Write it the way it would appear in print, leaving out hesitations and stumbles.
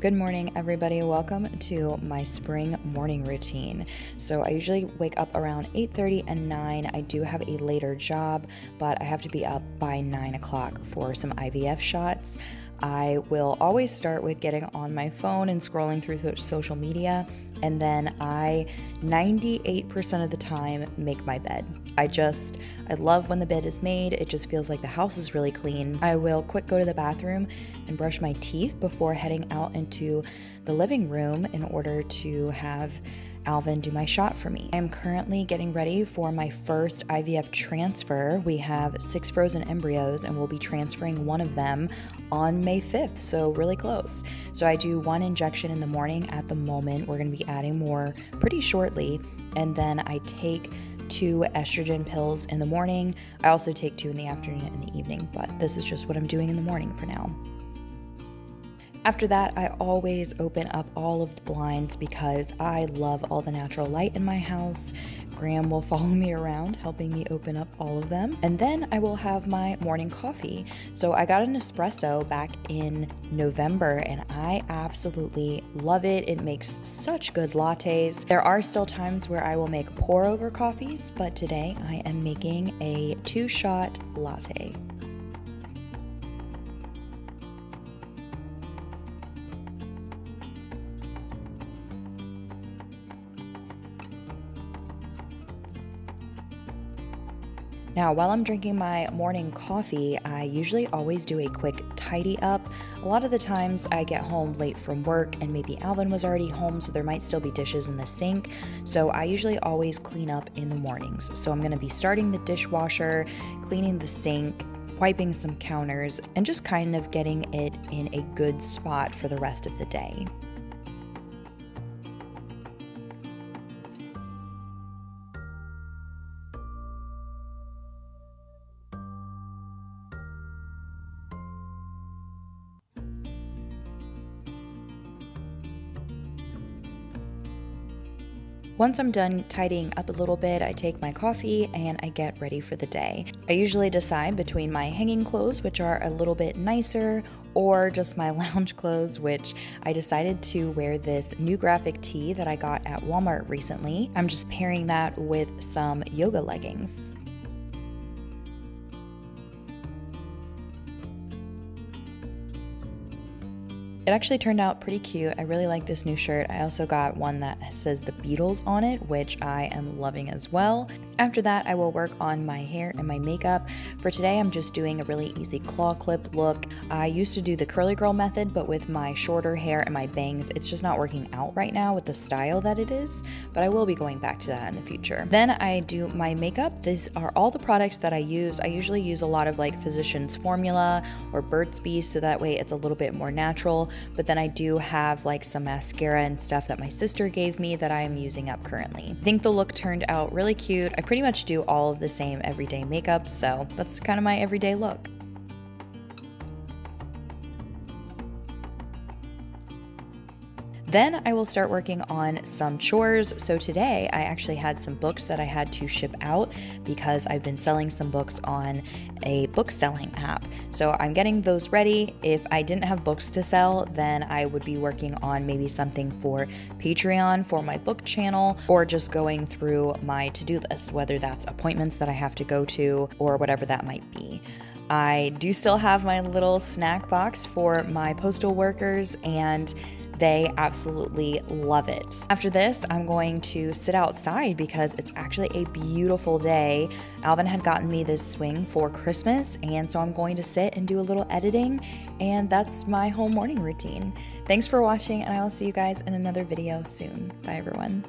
Good morning, everybody. Welcome to my spring morning routine. So I usually wake up around 8:30 and 9. I do have a later job, but I have to be up by 9 o'clock for some IVF shots. I will always start with getting on my phone and scrolling through social media, and then I 98% of the time make my bed. I love when the bed is made. It just feels like the house is really clean. I will quick go to the bathroom and brush my teeth before heading out into the living room in order to have Alvin do my shot for me. I'm currently getting ready for my first IVF transfer. We have 6 frozen embryos and we'll be transferring one of them on May 5th, so really close. So I do one injection in the morning at the moment. We're going to be adding more pretty shortly, and then I take 2 estrogen pills in the morning. I also take 2 in the afternoon and the evening, but this is just what I'm doing in the morning for now. After that, I always open up all of the blinds because I love all the natural light in my house. Graham will follow me around, helping me open up all of them. And then I will have my morning coffee. So I got an espresso back in November and I absolutely love it. It makes such good lattes. There are still times where I will make pour over coffees, but today I am making a 2-shot latte. Now, while I'm drinking my morning coffee, I usually always do a quick tidy up. A lot of the times I get home late from work and maybe Alvin was already home, so there might still be dishes in the sink. So I usually always clean up in the mornings. So I'm going to be starting the dishwasher, cleaning the sink, wiping some counters, and just kind of getting it in a good spot for the rest of the day. Once I'm done tidying up a little bit, I take my coffee and I get ready for the day. I usually decide between my hanging clothes, which are a little bit nicer, or just my lounge clothes, which I decided to wear this new graphic tee that I got at Walmart recently. I'm just pairing that with some yoga leggings. It actually turned out pretty cute. I really like this new shirt. I also got one that says the Beatles on it, which I am loving as well. After that, I will work on my hair and my makeup. For today, I'm just doing a really easy claw clip look. I used to do the curly girl method, but with my shorter hair and my bangs, it's just not working out right now with the style that it is, but I will be going back to that in the future. Then I do my makeup. These are all the products that I use. I usually use a lot of like Physician's Formula or Burt's Bees, so that way it's a little bit more natural. But then I do have like some mascara and stuff that my sister gave me that I am using up currently. I think the look turned out really cute. I pretty much do all of the same everyday makeup, so that's kind of my everyday look. Then I will start working on some chores. So today I actually had some books that I had to ship out because I've been selling some books on a book selling app. So I'm getting those ready. If I didn't have books to sell, then I would be working on maybe something for Patreon for my book channel, or just going through my to-do list, whether that's appointments that I have to go to or whatever that might be. I do still have my little snack box for my postal workers and they absolutely love it. After this, I'm going to sit outside because it's actually a beautiful day. Alvin had gotten me this swing for Christmas, and so I'm going to sit and do a little editing, and that's my whole morning routine. Thanks for watching, and I will see you guys in another video soon. Bye, everyone.